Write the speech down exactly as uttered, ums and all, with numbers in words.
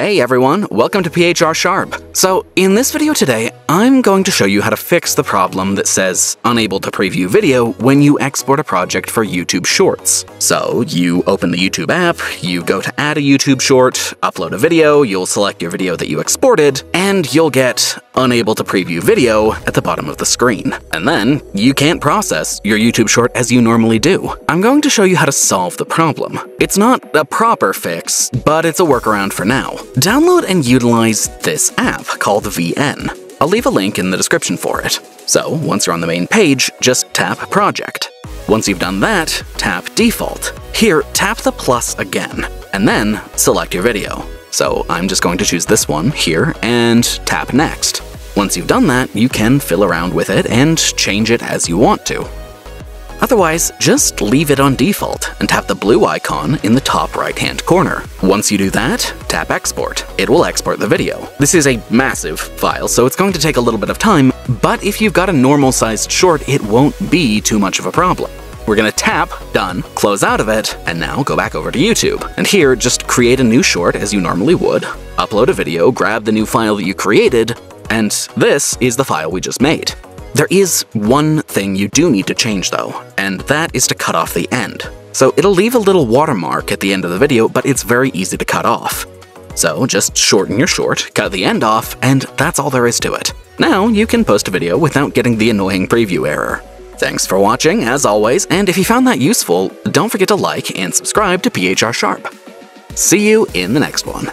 Hey everyone, welcome to P H R Sharp. So in this video today, I'm going to show you how to fix the problem that says unable to preview video when you export a project for YouTube Shorts. So you open the YouTube app, you go to add a YouTube short, upload a video, you'll select your video that you exported, and you'll get unable to preview video at the bottom of the screen. And then you can't process your YouTube short as you normally do. I'm going to show you how to solve the problem. It's not a proper fix, but it's a workaround for now. Download and utilize this app called V N. I'll leave a link in the description for it. So once you're on the main page, just tap Project. Once you've done that, tap Default. Here, tap the plus again, and then select your video. So I'm just going to choose this one here and tap Next. Once you've done that, you can fill around with it and change it as you want to. Otherwise, just leave it on default and tap the blue icon in the top right-hand corner. Once you do that, tap Export. It will export the video. This is a massive file, so it's going to take a little bit of time, but if you've got a normal-sized short, it won't be too much of a problem. We're gonna tap Done, close out of it, and now go back over to YouTube. And here, just create a new short as you normally would, upload a video, grab the new file that you created, and this is the file we just made. There is one thing you do need to change though, and that is to cut off the end. So it'll leave a little watermark at the end of the video, but it's very easy to cut off. So just shorten your short, cut the end off, and that's all there is to it. Now you can post a video without getting the annoying preview error. Thanks for watching, as always, and if you found that useful, don't forget to like and subscribe to P H R Sharp. See you in the next one.